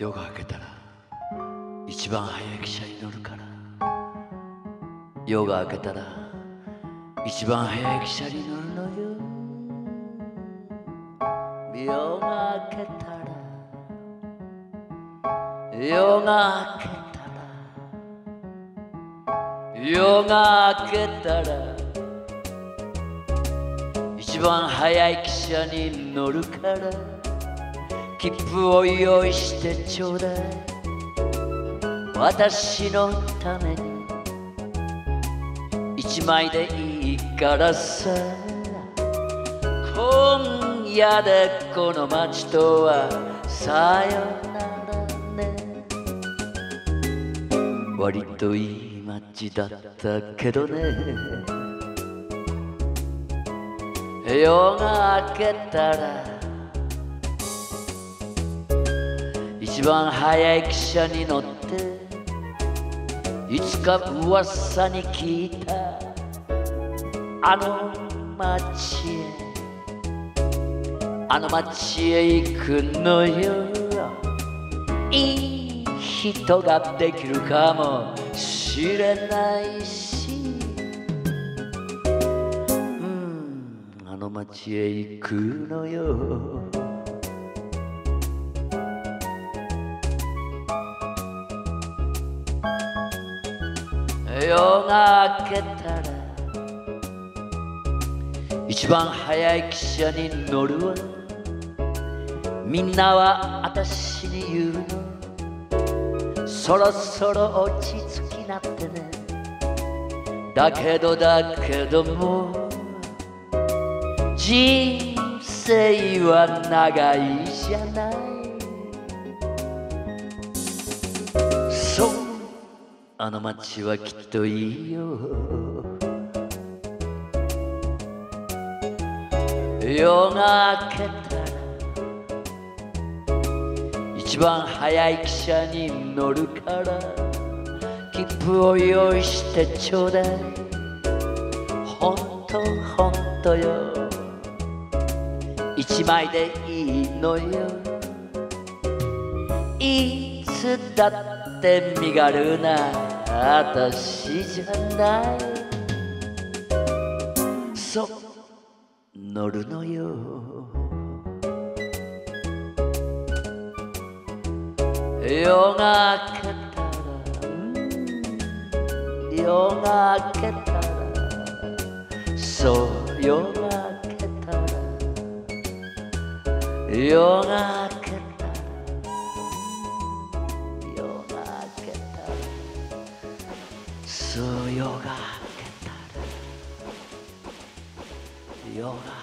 夜が明けたら一番早い汽車に乗るから、夜が明けたら一番早い汽車に乗るのよ。夜が明けたら夜が明けたら夜が明けたら一番早い汽車に乗るから、切符を用意してちょうだい、私のために一枚でいいからさ。今夜でこの街とはさよならね。割といい街だったけどね。夜が明けたら一番早い汽車に乗って、いつか噂に聞いたあの街へ、あの街へ行くのよ。いい人ができるかもしれないし、あの街へ行くのよ。夜が明けたら一番早い汽車に乗るわ、みんなはあたしに言うの、そろそろ落ち着きなってね。だけどもう人生は長いじゃない、そうあの街はきっといいよ。夜が明けたら一番早い汽車に乗るから、切符を用意してちょうだい、ほんとほんとよ、一枚でいいのよ。いつだって身軽なあたしじゃない、そう乗るのよ。夜が明けたら夜が明けたら、そう夜が明けたら夜が明けたら夜が明けたら、そう夜が明けたら夜が明けたら。